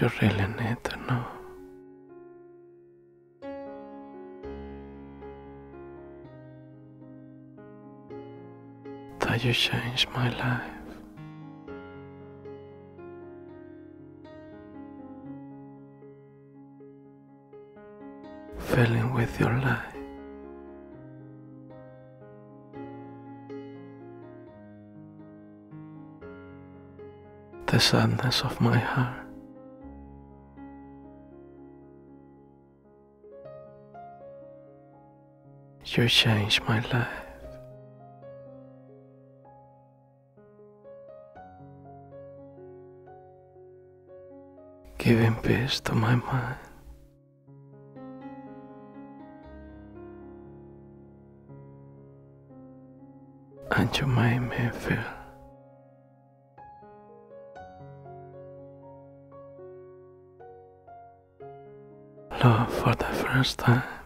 Yo re la neta, no. That you changed my life. Filling with your light. The sadness of my heart. You changed my life. Giving peace to my mind. And you made me feel love for the first time.